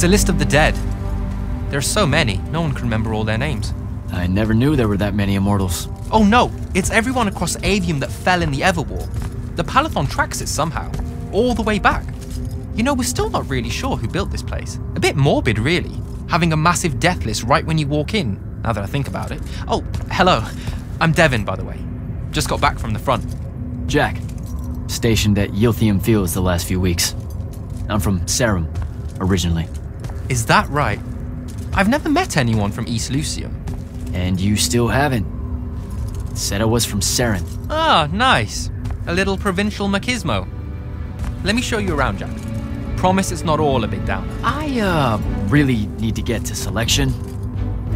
It's a list of the dead. There's so many, no one can remember all their names. I never knew there were that many immortals. Oh no, it's everyone across Avium that fell in the Ever War. The Palathon tracks it somehow, all the way back. You know, we're still not really sure who built this place. A bit morbid, really. Having a massive death list right when you walk in, now that I think about it. Oh, hello. I'm Devin, by the way. Just got back from the front. Jak, stationed at Ylthium Fields the last few weeks. I'm from Serum, originally. Is that right? I've never met anyone from East Lucium. And you still haven't. Said I was from Seren. Ah, nice. A little provincial machismo. Let me show you around, Jak. Promise it's not all a big downer. I really need to get to selection.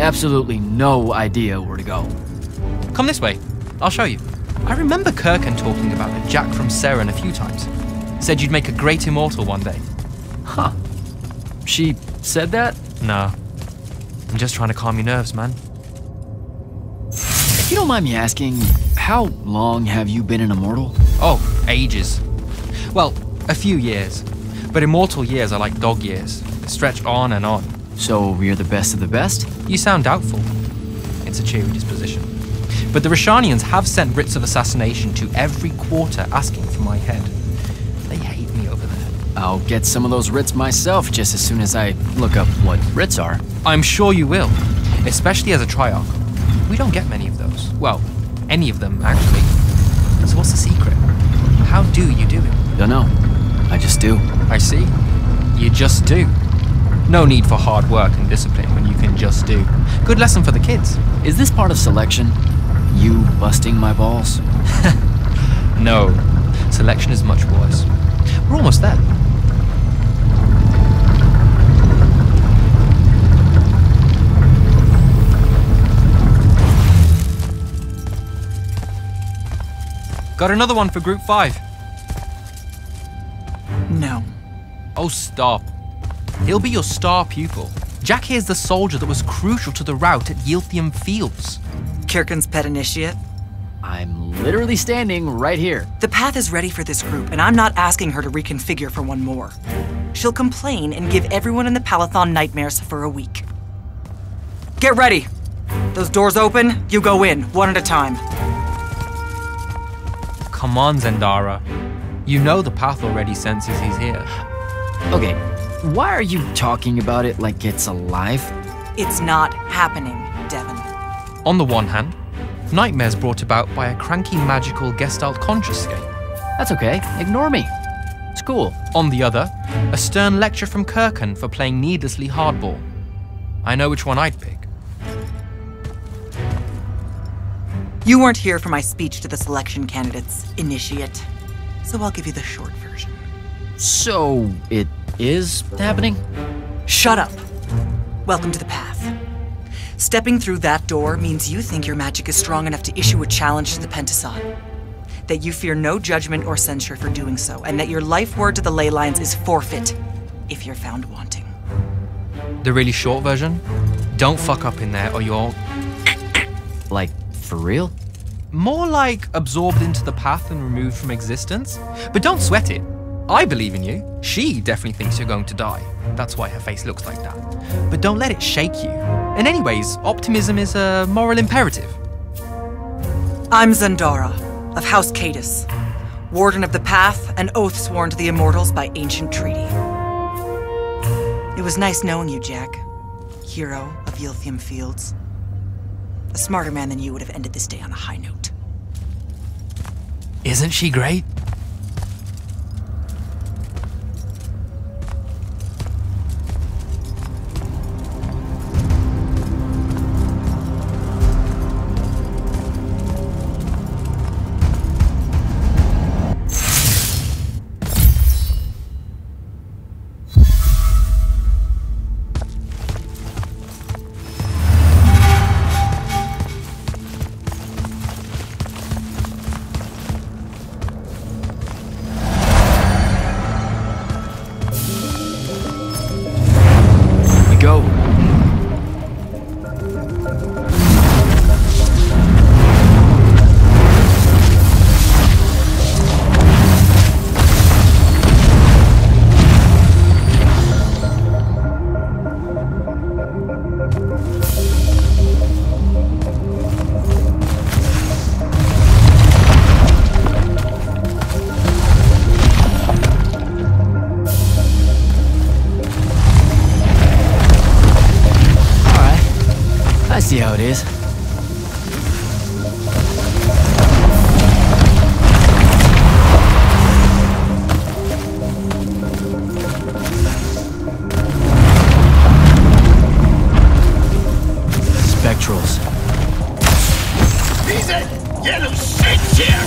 Absolutely no idea where to go. Come this way. I'll show you. I remember Kirkan talking about a Jak from Seren a few times. Said you'd make a great immortal one day. Huh. She said that? No. I'm just trying to calm your nerves, man. If you don't mind me asking, how long have you been an immortal? Oh, ages. Well, a few years. But immortal years are like dog years. They stretch on and on. So you're the best of the best? You sound doubtful. It's a cheery disposition. But the Rasharnians have sent writs of assassination to every quarter asking for my head. They hate me over there. I'll get some of those writs myself just as soon as I look up what writs are. I'm sure you will, especially as a triarch. We don't get many of those. Well, any of them, actually. So what's the secret? How do you do it? Dunno. I just do. I see. You just do. No need for hard work and discipline when you can just do. Good lesson for the kids. Is this part of selection? You busting my balls? No. Selection is much worse. We're almost there. Got another one for Group 5. No. Oh, stop. He'll be your star pupil. Jak here's the soldier that was crucial to the rout at Ylthium Fields. Kirkan's pet initiate? I'm literally standing right here. The path is ready for this group, and I'm not asking her to reconfigure for one more. She'll complain and give everyone in the Palathon nightmares for a week. Get ready. Those doors open, you go in, one at a time. Come on, Zendara. You know the path already senses he's here. Okay, why are you talking about it like it's alive? It's not happening, Devin. On the one hand, nightmares brought about by a cranky magical Gestalt Conscape. That's okay, ignore me. It's cool. On the other, a stern lecture from Kirkan for playing needlessly hardball. I know which one I'd pick. You weren't here for my speech to the selection candidates, initiate. So I'll give you the short version. So it is happening? Shut up. Welcome to the path. Stepping through that door means you think your magic is strong enough to issue a challenge to the Pentasod. That you fear no judgment or censure for doing so, and that your life word to the Ley Lines is forfeit if you're found wanting. The really short version? Don't fuck up in there or you're... Like... For real? More like absorbed into the path and removed from existence. But don't sweat it. I believe in you. She definitely thinks you're going to die. That's why her face looks like that. But don't let it shake you. And anyways, optimism is a moral imperative. I'm Zendara of House Cadis, Warden of the Path, an oath sworn to the Immortals by ancient treaty. It was nice knowing you, Jak, hero of Ylthium Fields. A smarter man than you would have ended this day on a high note. Isn't she great? how it is. Spectrals. These are yellow shits here!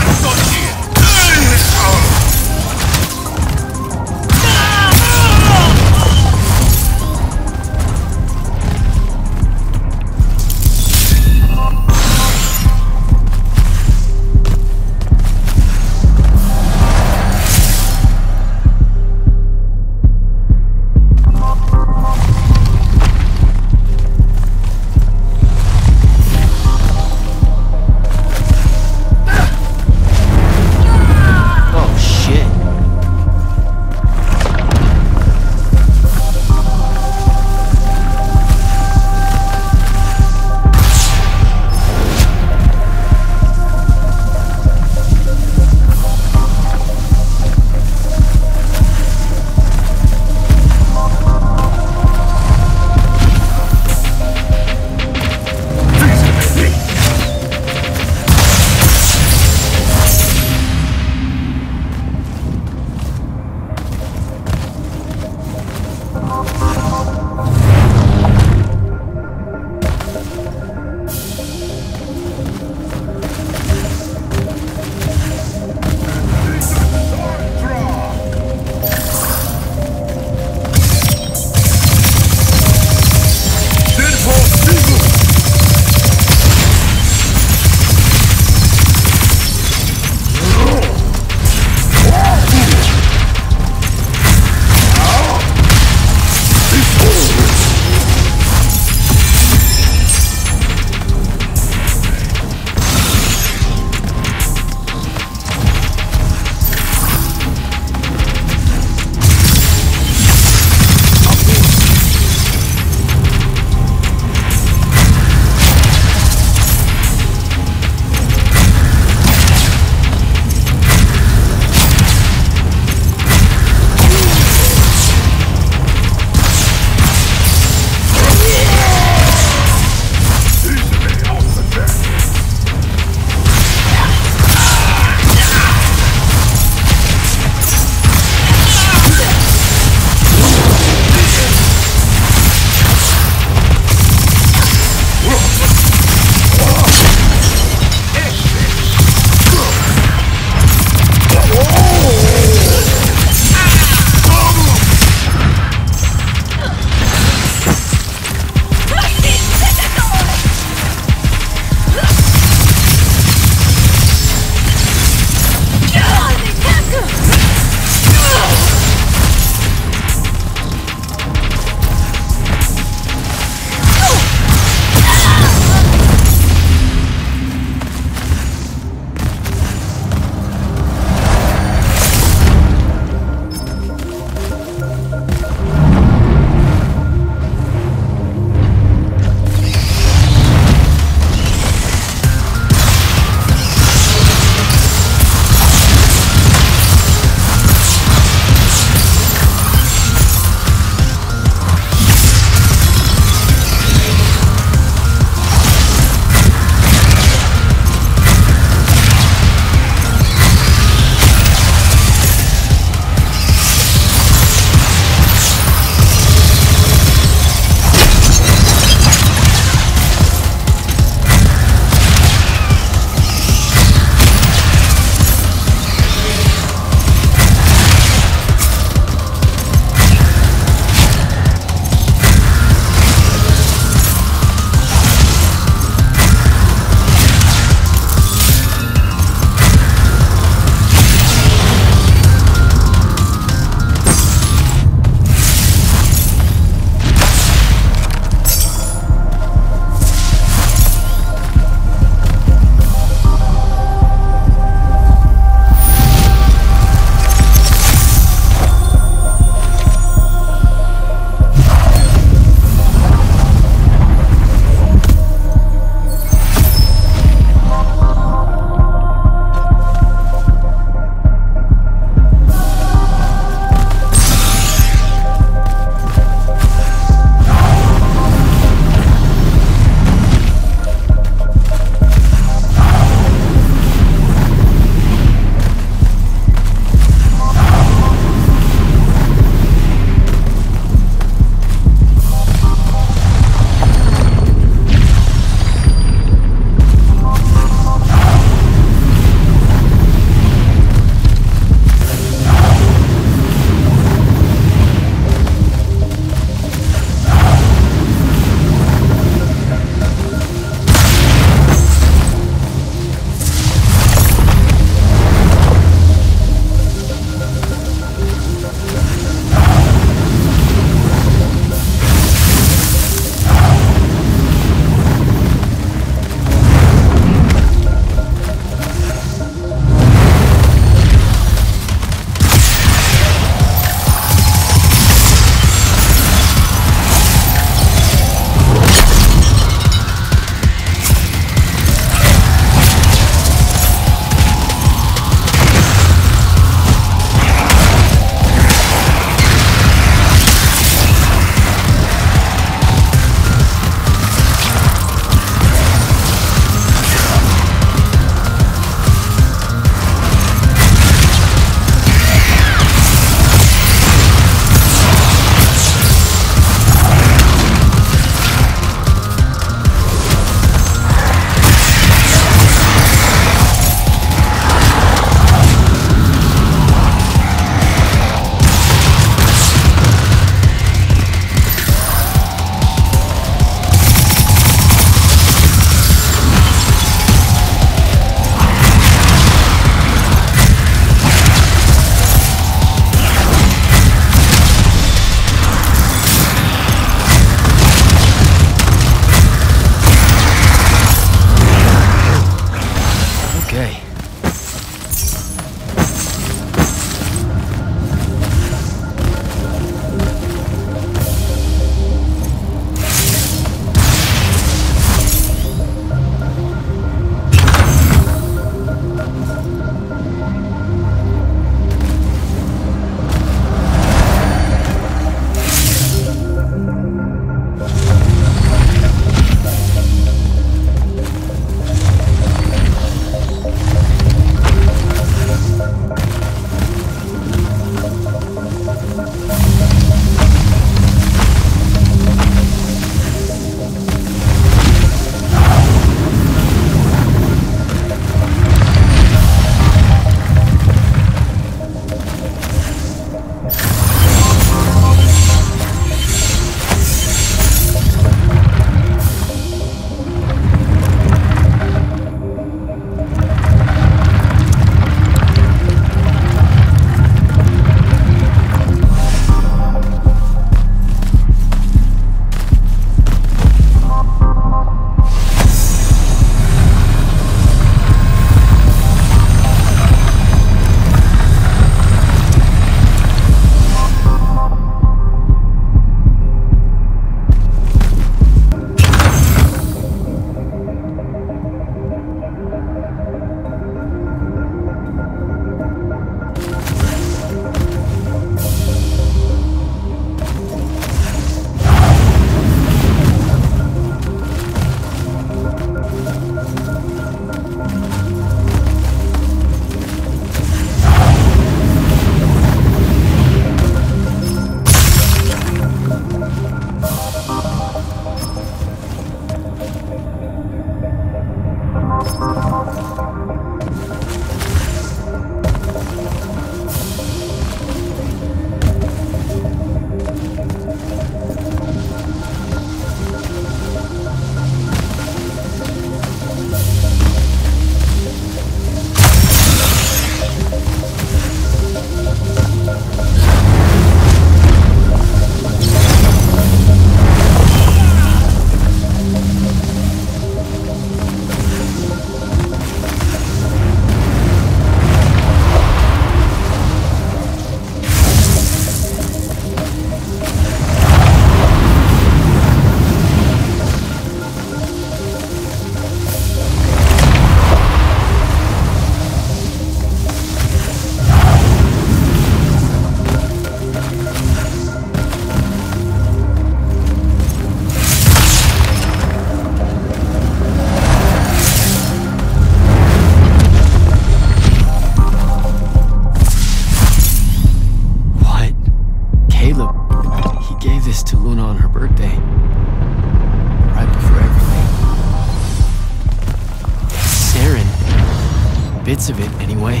bits of it, anyway.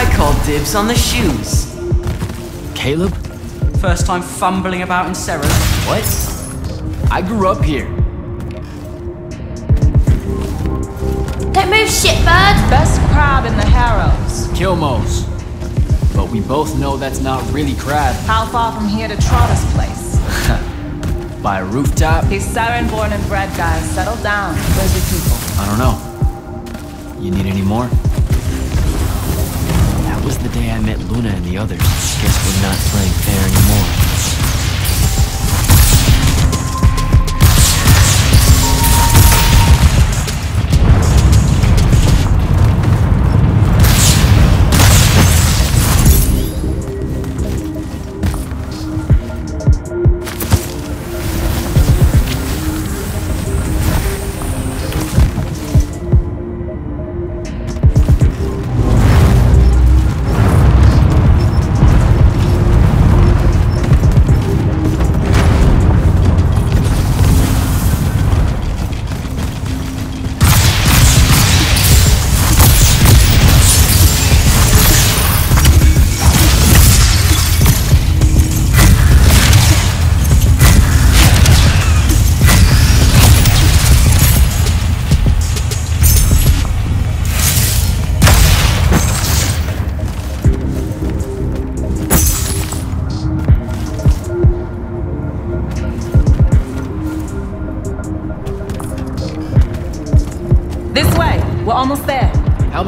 I call dibs on the shoes. Caleb? First time fumbling about in Seren. What? I grew up here. Don't move, shitbird! Best crab in the Harrows. Kilmos. But we both know that's not really crab. How far from here to Trotter's place? By a rooftop? He's Seren born and bred, guys. Settle down. Where's your people? I don't know. You need any more? That was the day I met Luna and the others. Guess we're not playing fair anymore.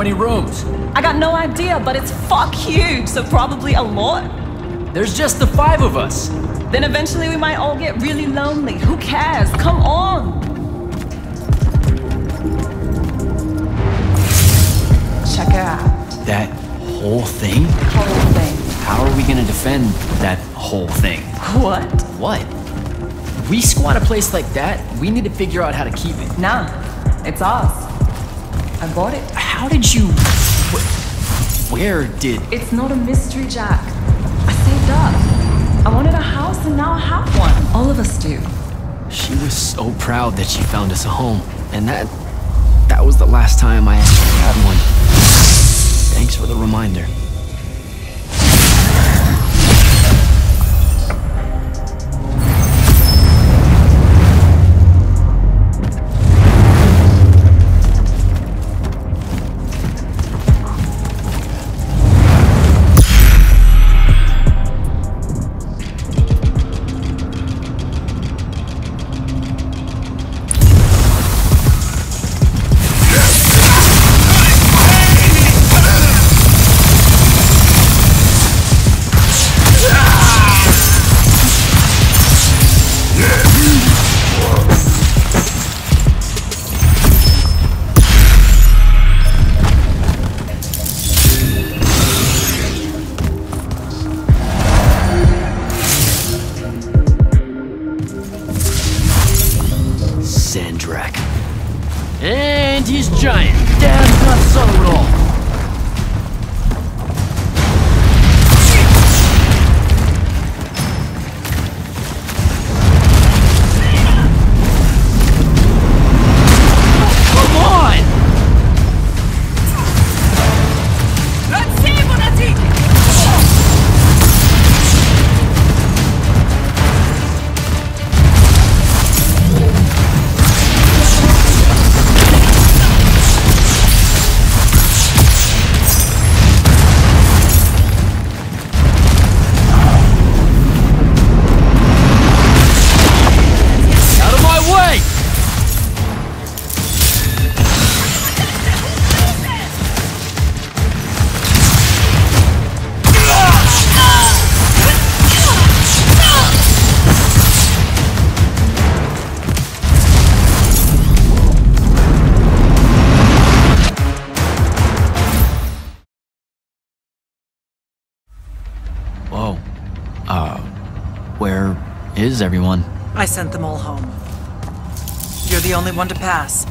Rooms. I got no idea, but it's fuck huge, so probably a lot. There's just the five of us. Then eventually we might all get really lonely. Who cares? Come on. Check it out. That whole thing? Whole thing. How are we gonna defend that whole thing? What? What? If we squat a place like that, we need to figure out how to keep it. Nah, it's ours. I bought it. How did you... Where did... It's not a mystery, Jak. I saved up. I wanted a house and now I have one. All of us do. She was so proud that she found us a home. And that was the last time I actually had one. Thanks for the reminder. Everyone. I sent them all home. You're the only one to pass.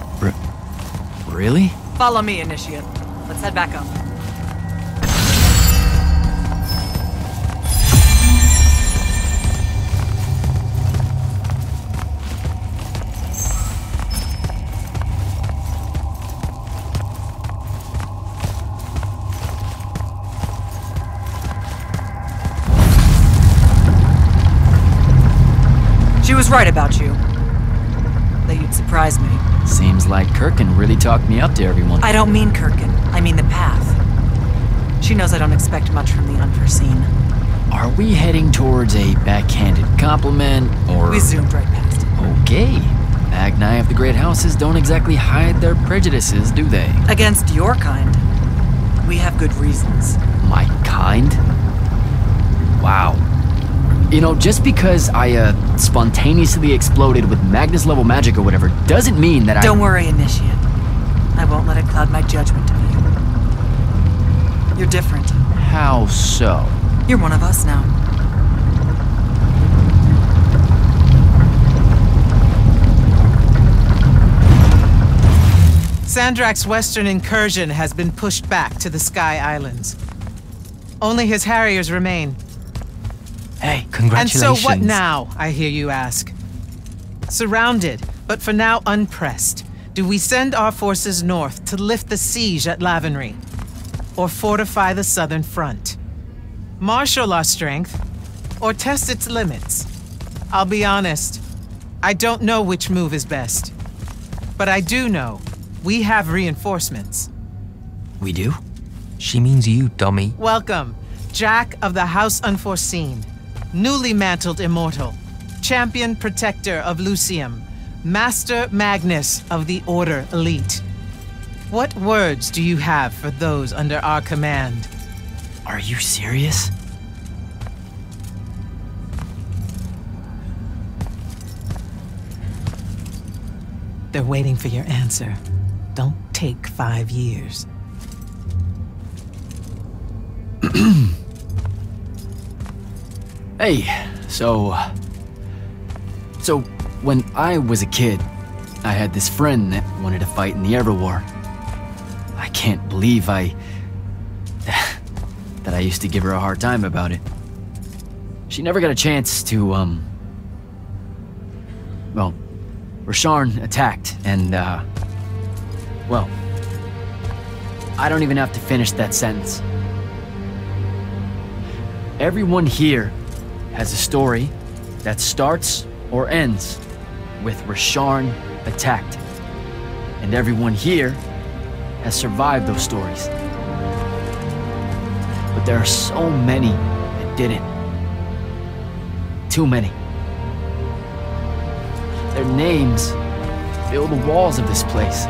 Really? Follow me, Initiate. Let's head back up. right about you. That you'd surprise me. Seems like Kirkan really talked me up to everyone. I don't mean Kirkan. I mean the path. She knows I don't expect much from the unforeseen. Are we heading towards a backhanded compliment, or...? We zoomed right past it. Okay. Magni of the Great Houses don't exactly hide their prejudices, do they? Against your kind. We have good reasons. My kind? Wow. You know, just because I spontaneously exploded with Magnus level magic or whatever doesn't mean that I... Don't worry, Initiate. I won't let it cloud my judgment of you. You're different. How so? You're one of us now. Sandrak's western incursion has been pushed back to the Sky Islands. Only his Harriers remain. Hey, congratulations. And so what now, I hear you ask? Surrounded, but for now unpressed, do we send our forces north to lift the siege at Lavenry, or fortify the southern front? Marshal our strength, or test its limits? I'll be honest, I don't know which move is best. But I do know, we have reinforcements. We do? She means you, dummy. Welcome, Jak of the House Unforeseen, newly mantled immortal, champion protector of Lucium, Master Magnus of the Order Elite. What words do you have for those under our command? Are you serious? They're waiting for your answer. Don't take 5 years. Hey, so when I was a kid, I had this friend that wanted to fight in the Ever War. I can't believe I used to give her a hard time about it. She never got a chance to, well, Rasharn attacked, and, well, I don't even have to finish that sentence. Everyone here has a story that starts or ends with Rasharn attacked, and everyone here has survived those stories. But there are so many that didn't. Too many. Their names fill the walls of this place.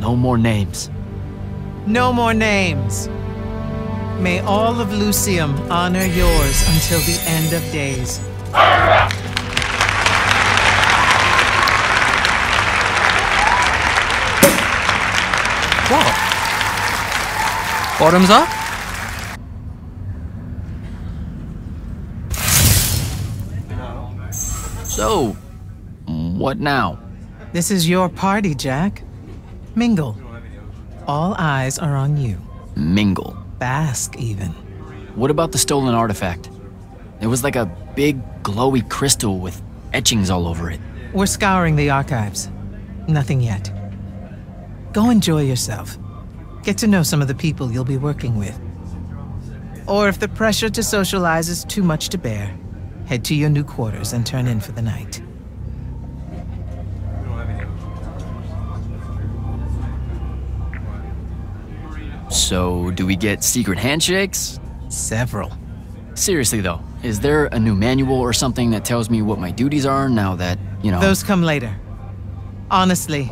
No more names. No more names. May all of Lucium honor yours until the end of days. Whoa. Bottoms up? So, what now? This is your party, Jak. Mingle. All eyes are on you. Mingle. Bask, even. What about the stolen artifact? It was like a big, glowy crystal with etchings all over it. We're scouring the archives. Nothing yet. Go enjoy yourself. Get to know some of the people you'll be working with. Or if the pressure to socialize is too much to bear, head to your new quarters and turn in for the night. So, do we get secret handshakes? Several. Seriously though, is there a new manual or something that tells me what my duties are now that, you know... Those come later. Honestly,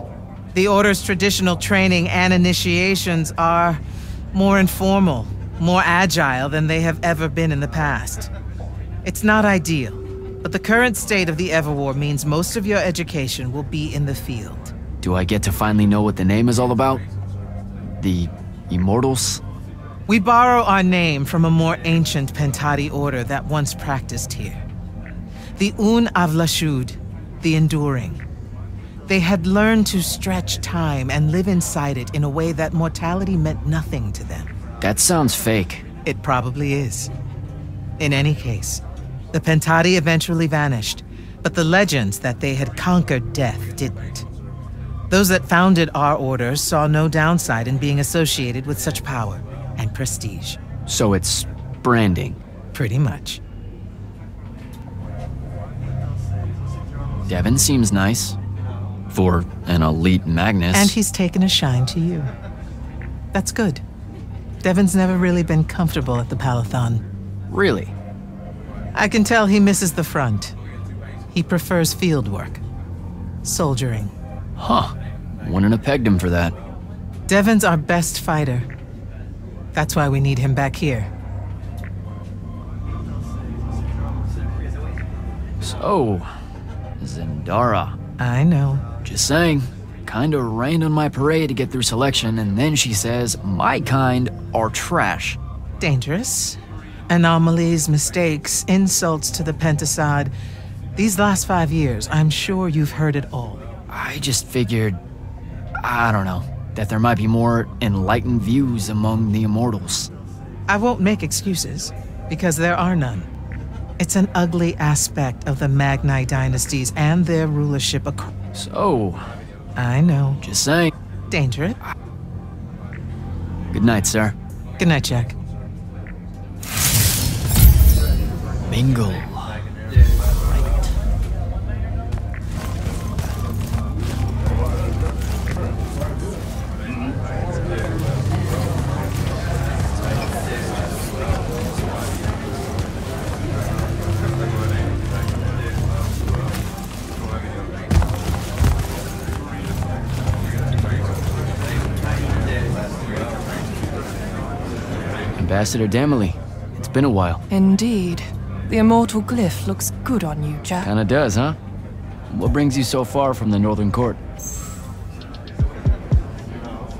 the Order's traditional training and initiations are more informal, more agile than they have ever been in the past. It's not ideal, but the current state of the Ever War means most of your education will be in the field. Do I get to finally know what the name is all about? The Immortals? We borrow our name from a more ancient Pentati order that once practiced here. The Un Avlashud, the Enduring. They had learned to stretch time and live inside it in a way that mortality meant nothing to them. That sounds fake. It probably is. In any case, the Pentati eventually vanished, but the legends that they had conquered death didn't. Those that founded our order saw no downside in being associated with such power and prestige. So it's branding. Pretty much. Devin seems nice. For an elite Magnus. And he's taken a shine to you. That's good. Devin's never really been comfortable at the Palathon. Really? I can tell he misses the front. He prefers field work. Soldiering. Huh. Wouldn't have pegged him for that. Devin's our best fighter. That's why we need him back here. So, Zendara. I know. Just saying. Kinda rained on my parade to get through selection, and then she says, my kind are trash. Dangerous. Anomalies, mistakes, insults to the Pentasod. These last 5 years, I'm sure you've heard it all. I just figured, I don't know, that there might be more enlightened views among the immortals. I won't make excuses, because there are none. It's an ugly aspect of the Magni dynasties and their rulership across. So... I know. Just saying. Dangerous. Good night, sir. Good night, Jak. Mingle. Ambassador Damely, it's been a while. Indeed. The immortal glyph looks good on you, Jak. Kinda does, huh? What brings you so far from the Northern Court?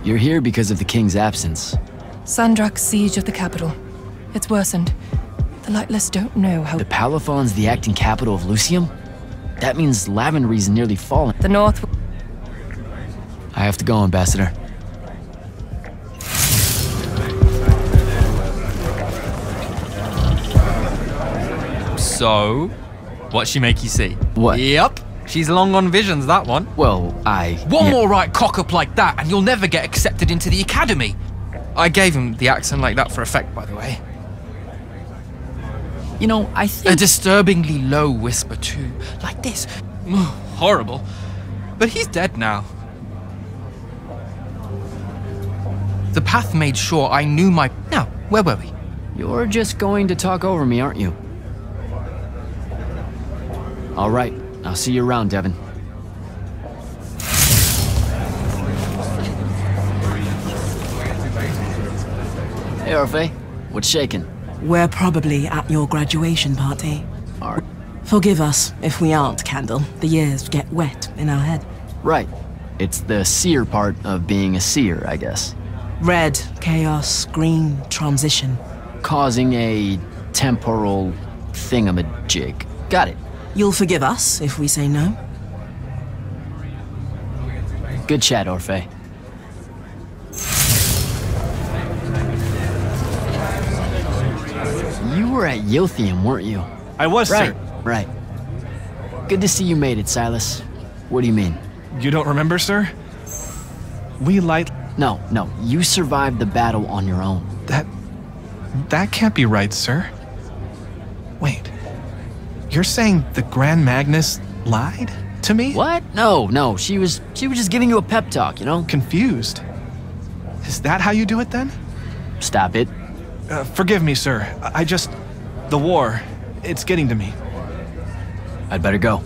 You're here because of the King's absence. Sandrak's siege of the capital. It's worsened. The Lightless don't know how- The Palathon's the acting capital of Lucium? That means Lavenry's nearly fallen. The North- I have to go, Ambassador. So, what'd she make you see? What? Yep, she's long on visions, that one. Well, One more right cock-up like that, and you'll never get accepted into the academy. I gave him the accent like that for effect, by the way. You know, I think... A disturbingly low whisper, too. Like this. Horrible. But he's dead now. The path made sure I knew my... Now, where were we? You're just going to talk over me, aren't you? All right, I'll see you around, Devin. Hey, Orfe, what's shaking? We're probably at your graduation party. Right. Forgive us if we aren't, Candle. The years get wet in our head. Right. It's the seer part of being a seer, I guess. Red, chaos, green, transition. Causing a temporal thingamajig. Got it. You'll forgive us if we say no. Good chat, Orfe. You were at Ylthium, weren't you? I was, sir. Right. Good to see you made it, Silas. What do you mean? You don't remember, sir? No, you survived the battle on your own. That can't be right, sir. Wait. You're saying the Grand Magnus lied to me? What? No, she was just giving you a pep talk, you know? Confused. Is that how you do it then? Stop it. Forgive me, sir. The war, it's getting to me. I'd better go.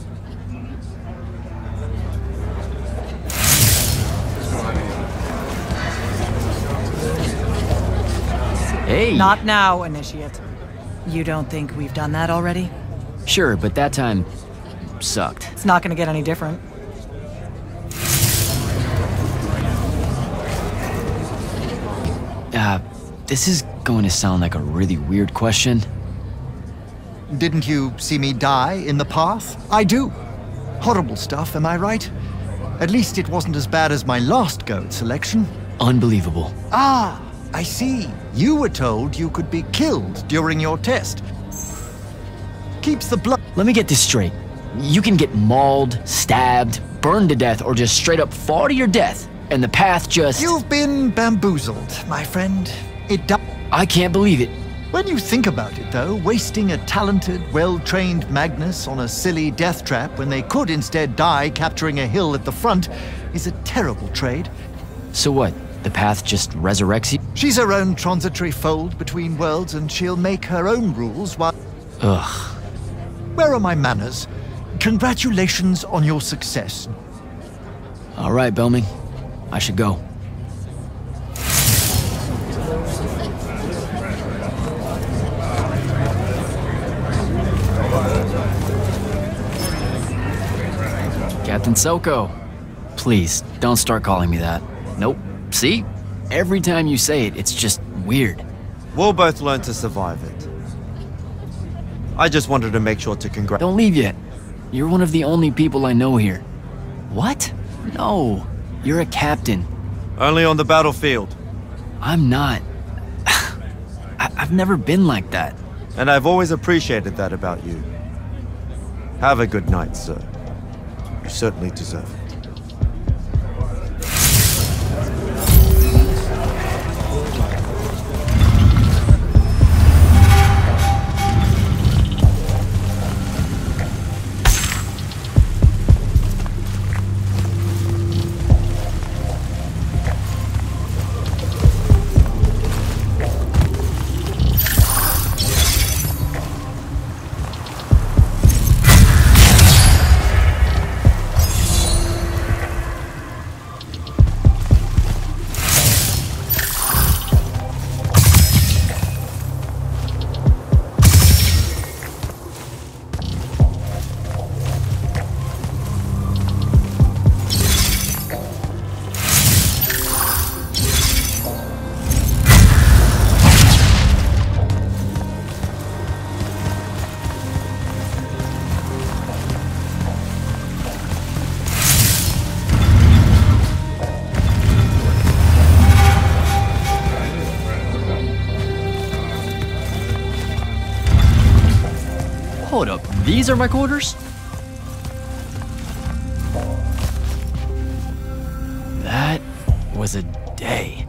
Hey. Not now, initiate. You don't think we've done that already? Sure, but that time sucked. It's not gonna get any different. This is going to sound like a really weird question. Didn't you see me die in the path? I do. Horrible stuff, am I right? At least it wasn't as bad as my last go at selection. Unbelievable. Ah, I see. You were told you could be killed during your test. Keeps the blood. Let me get this straight. You can get mauled, stabbed, burned to death, or just straight up fall to your death, and the path just... You've been bamboozled, my friend. I can't believe it. When you think about it, though, wasting a talented, well-trained Magnus on a silly death trap when they could instead die capturing a hill at the front is a terrible trade. So what? The path just resurrects you? She's her own transitory fold between worlds, and she'll make her own rules while... Ugh. Where are my manners? Congratulations on your success. All right, Bellamy. I should go. Captain Selko. Please, don't start calling me that. Nope. See? Every time you say it, it's just weird. We'll both learn to survive it. I just wanted to make sure to congratulate. Don't leave yet. You're one of the only people I know here. What? No. You're a captain. Only on the battlefield. I'm not. I've never been like that. And I've always appreciated that about you. Have a good night, sir. You certainly deserve it. These are my quarters? That was a day.